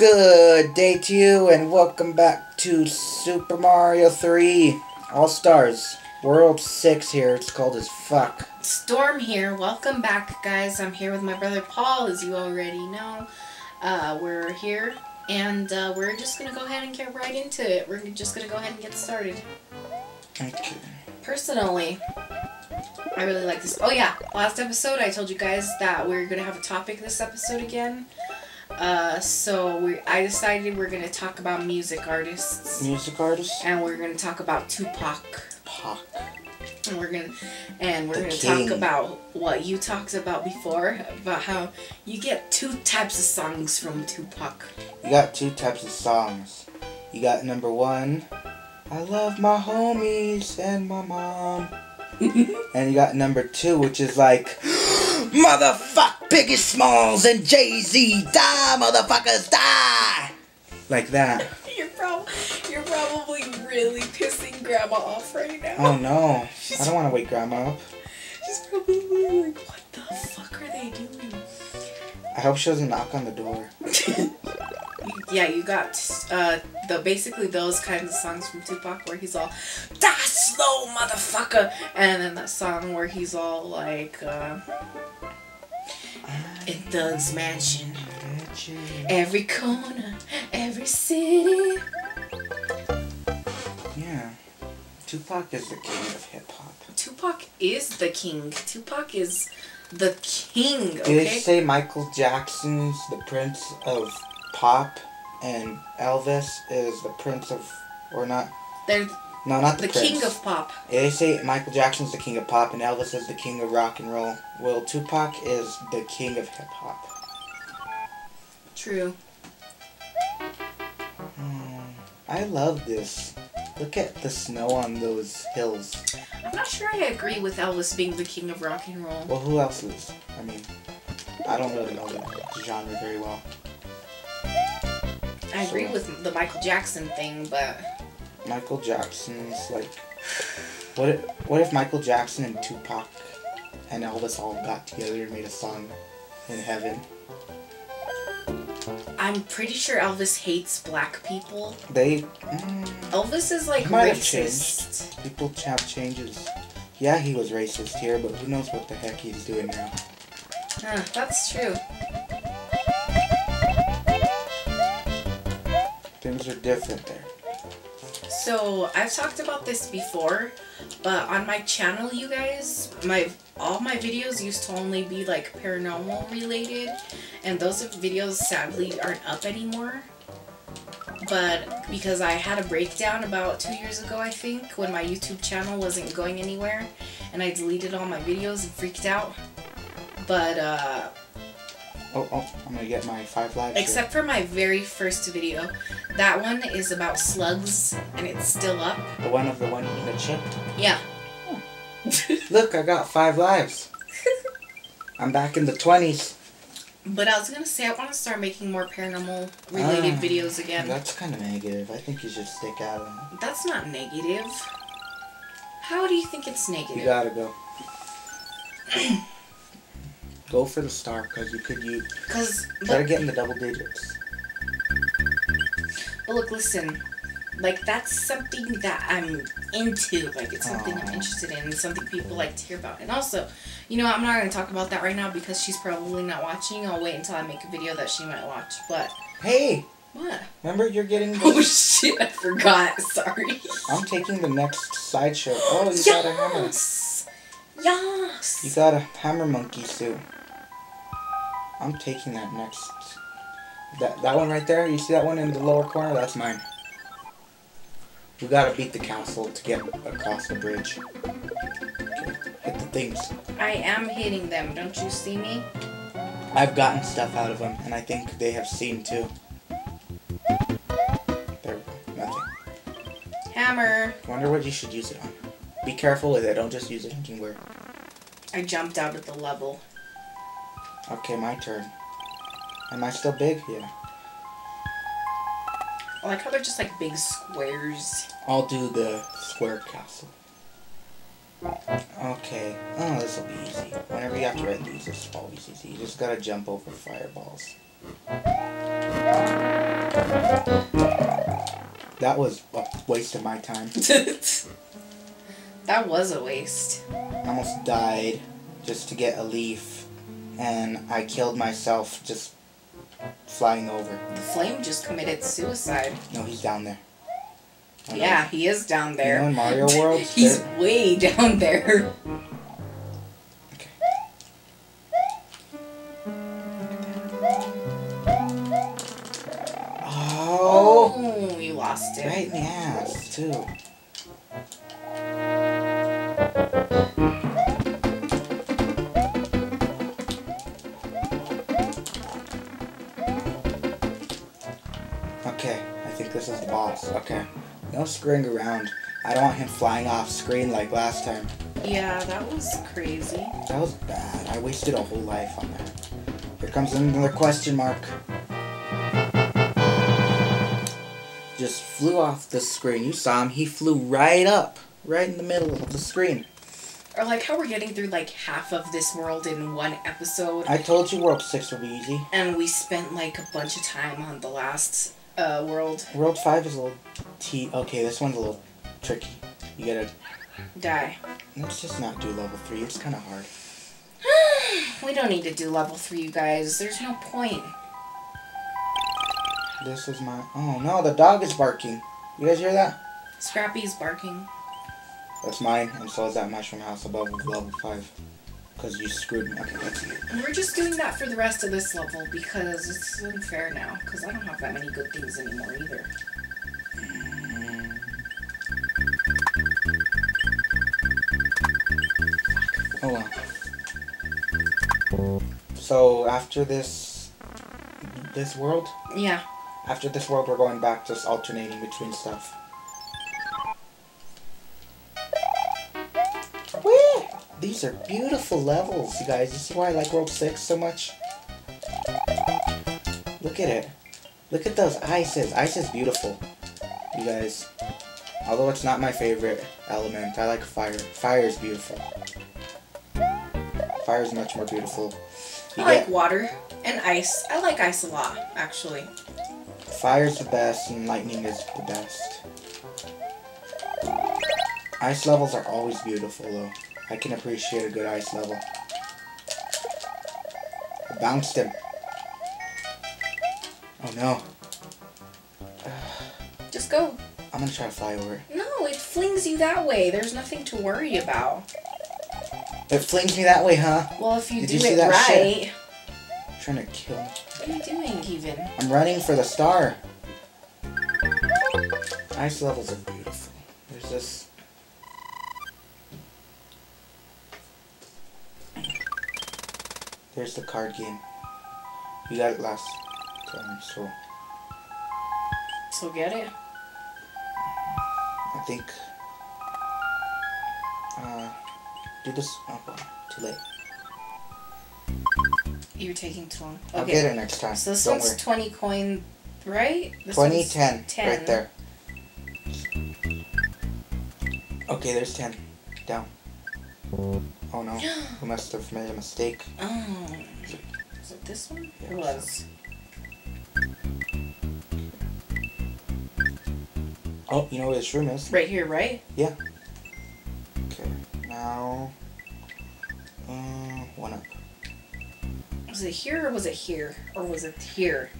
Good day to you, and welcome back to Super Mario 3 All-Stars World 6 here. It's cold as fuck. Storm here. Welcome back, guys. I'm here with my brother Paul, as you already know. We're here, and we're just going to go ahead and get right into it. We're just going to go ahead and get started. Okay. Personally, I really like this. Oh, yeah. Last episode, I told you guys that we're going to have a topic this episode again. I decided we're going to talk about music artists. And we're going to talk about Tupac. And we're going to talk about what you talked about before, about how you get two types of songs from Tupac. You got two types of songs. You got number one, I love my homies and my mom. And you got number two, which is like, motherfuck Biggie Smalls and Jay-Z, die motherfuckers, die! Like that. You're probably really pissing Grandma off right now. Oh no, I don't want to wake Grandma up. She's probably like, what the fuck are they doing? I hope she doesn't knock on the door. Yeah, you got basically those kinds of songs from Tupac where he's all, die slow motherfucker! And then that song where he's all like, in Doug's mansion. Every corner, every city. Yeah. Tupac is the king of hip-hop. Tupac is the king, okay? Did they say Michael Jackson's the prince of pop and Elvis is the prince of... or not? They're... No, not the prince. The king of pop. Yeah, they say Michael Jackson's the king of pop and Elvis is the king of rock and roll. Well, Tupac is the king of hip-hop. True. I love this. Look at the snow on those hills. I'm not sure I agree with Elvis being the king of rock and roll. Well, who else is? I mean, I don't really know the genre very well. I agree with the Michael Jackson thing, but... Michael Jackson's like, what if Michael Jackson and Tupac and Elvis all got together and made a song in heaven? I'm pretty sure Elvis hates black people. Elvis is like racist. People have changes. Yeah, he was racist here, but who knows what the heck he's doing now. Huh, that's true. Things are different there. So, I've talked about this before, but on my channel, you guys, all my videos used to only be like paranormal related, and those videos sadly aren't up anymore. But because I had a breakdown about 2 years ago, I think, when my YouTube channel wasn't going anywhere, and I deleted all my videos and freaked out. But I'm gonna get my 5 lives. Except for my very first video. That one is about slugs, and it's still up. The one of the one in the chip? Yeah. Oh. Look, I got 5 lives. I'm back in the 20s. But I was gonna say, I want to start making more paranormal related videos again. That's kind of negative. I think you should stick out on it. That's not negative. How do you think it's negative? You gotta go. Go for the star, because you could use... Try to get in the double digits. But look, listen. Like, that's something that I'm into. Like, it's something I'm interested in. And something people like to hear about. And also, you know, I'm not going to talk about that right now because she's probably not watching. I'll wait until I make a video that she might watch, but... Hey! What? Remember, you're getting... Oh, shit, I forgot. Sorry. I'm taking the next sideshow. Oh, you got a hammer. Yes! You got a hammer monkey suit. I'm taking that next. That one right there, you see that one in the lower corner? That's mine. We gotta beat the council to get across the bridge. Okay, hit the things. I am hitting them, don't you see me? I've gotten stuff out of them, and I think they have seen too. There we go, nothing. Hammer! Wonder what you should use it on. Be careful with it, don't just use it anywhere. I jumped out of the level. Okay, my turn. Am I still big? Yeah. I like how they're just like big squares. I'll do the square castle. Okay. Oh, this will be easy. Whenever you have to write these, it's always easy. You just gotta jump over fireballs. That was a waste of my time. That was a waste. I almost died just to get a leaf, and I killed myself just flying over. The flame just committed suicide. No, he's down there. Yeah, he is down there. You know, in Mario World? He's way down there. Right in the ass, too. Okay, I think this is the boss. Okay. No screwing around. I don't want him flying off screen like last time. Yeah, that was crazy. That was bad. I wasted a whole life on that. Here comes another question mark. Just flew off the screen. You saw him. He flew right up, right in the middle of the screen. Or like how we're getting through like half of this world in one episode. I told you World 6 would be easy. And we spent like a bunch of time on the last world. World 5 is a little okay, this one's a little tricky. You gotta... die. Let's just not do level 3. It's kind of hard. We don't need to do level 3, you guys. There's no point. This is my... Oh, no, the dog is barking. You guys hear that? Scrappy's barking. That's mine, and so is that mushroom house above level 5. Because you screwed me. Okay, that's it. We're just doing that for the rest of this level, because it's unfair now. Because I don't have that many good things anymore, either. Fuck. Oh, well. So, after this... this world? Yeah. After this world, we're going back, just alternating between stuff. Woo! These are beautiful levels, you guys. This is why I like World 6 so much. Look at it. Look at those ices. Ice is beautiful, you guys. Although it's not my favorite element. I like fire. Fire is beautiful. Fire is much more beautiful. I like water and ice. I like ice a lot, actually. Fire's the best, and lightning is the best. Ice levels are always beautiful, though. I can appreciate a good ice level. I bounced him. Oh, no. Just go. I'm gonna try to fly over it. No, it flings you that way. There's nothing to worry about. It flings me that way, huh? Well, if you do it right... shit? I'm trying to kill him. What are you doing, even? I'm running for the star. Ice levels are beautiful. There's this... there's the card game. You got it last time, so... so get it? I think... do this... oh, well, too late. You're taking too long. Okay. I'll get it next time. So this don't one's worry. 20 coin, right? This 20, 10, 10. Right there. Okay, there's 10. Down. Oh no, we must have made a mistake. Oh. Is it this one? Yeah, it was. Oh, you know where this room is? Right here, right? Yeah. Okay, now... one up. Was it here or was it here? Or was it here?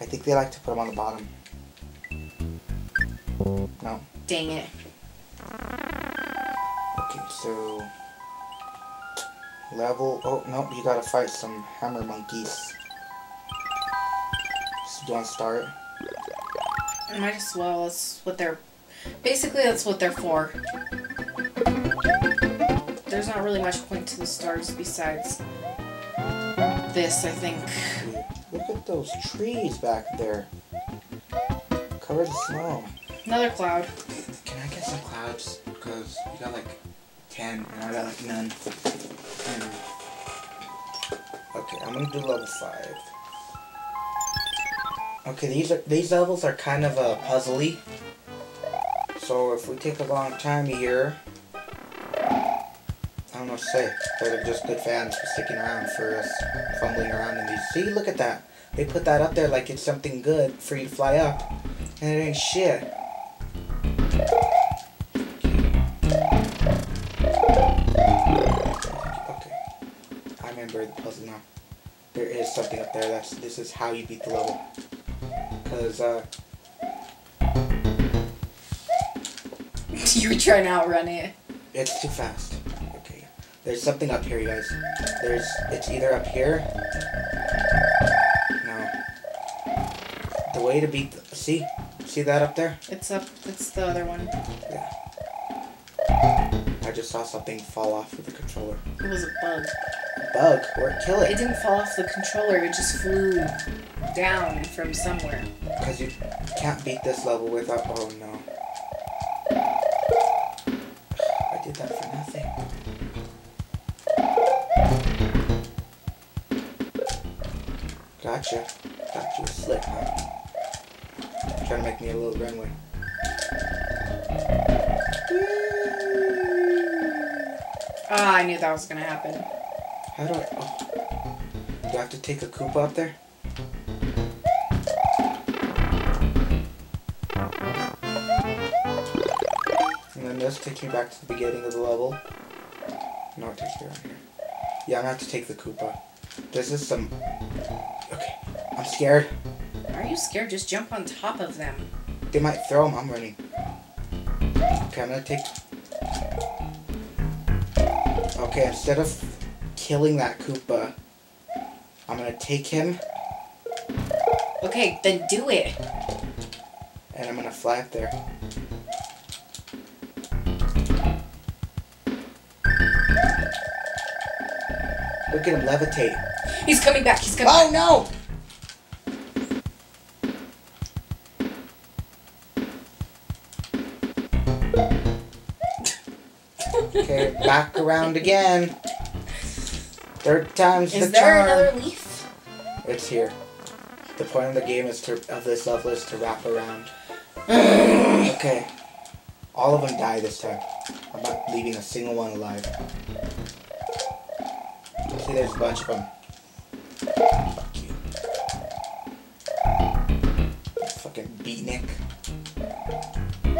I think they like to put them on the bottom. No. Dang it. Okay, so... level... oh, no, you gotta fight some hammer monkeys. So do you want to start? I might as well. That's what they're... basically, that's what they're for. There's not really much point to the stars besides... this, I think. Look at those trees back there. Covered in snow. Another cloud. Can I get some clouds? Because you got like 10 and I got like none. Okay, I'm gonna do level 5. Okay, these levels are kind of puzzly. So if we take a long time here, I don't know what to say, but they're just good fans for sticking around for us fumbling around in these. See, look at that. They put that up there like it's something good for you to fly up. And it ain't shit. Okay. I remember the puzzle now. There is something up there. This is how you beat the level. Because, You're trying to outrun it. It's too fast. Okay. There's something up here, you guys. It's either up here. The way to beat the, see that up there? It's up. It's the other one. Yeah. I just saw something fall off of the controller. It was a bug. Bug or kill it? It didn't fall off the controller. It just flew down from somewhere. Because you can't beat this level without. Oh no! I did that for nothing. Gotcha. Thought you were slick, huh? Trying to make me a little runway. Ah, I knew that was gonna happen. How do I? Oh. Do I have to take a Koopa up there? And then this takes me back to the beginning of the level. No, it takes me right here. Yeah, I'm gonna have to take the Koopa. This is some. Okay, I'm scared. Are you scared? Just jump on top of them. They might throw them. I'm running. Okay, I'm gonna take... Okay, instead of killing that Koopa, I'm gonna take him. Okay, then do it. And I'm gonna fly up there. Look at him levitate. He's coming back. He's coming back. Oh, no! Okay, back around again. Third time's the charm. Is there another leaf? It's here. The point of the game is of this level is to wrap around. Okay. All of them die this time. I'm not leaving a single one alive. See, there's a bunch of them. Fuck you. Fucking beatnik. Do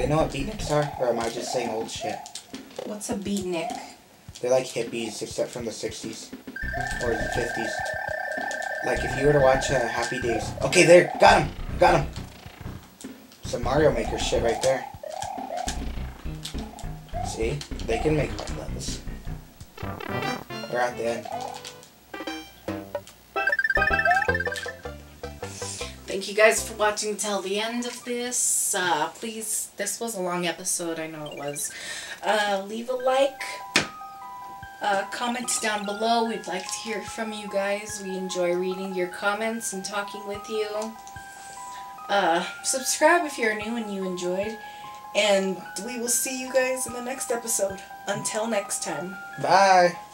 they know what beatniks are, or am I just saying old shit? What's a beatnik? They're like hippies, except from the 60s. Or the 50s. Like, if you were to watch Happy Days. Okay, there! Got him! Got him! Some Mario Maker shit right there. See? They can make hard levels. We're at the end. Thank you guys for watching till the end of this. Please, this was a long episode, I know it was. Leave a like, comment down below. We'd like to hear from you guys. We enjoy reading your comments and talking with you. Subscribe if you're new and you enjoyed. And we will see you guys in the next episode. Until next time. Bye.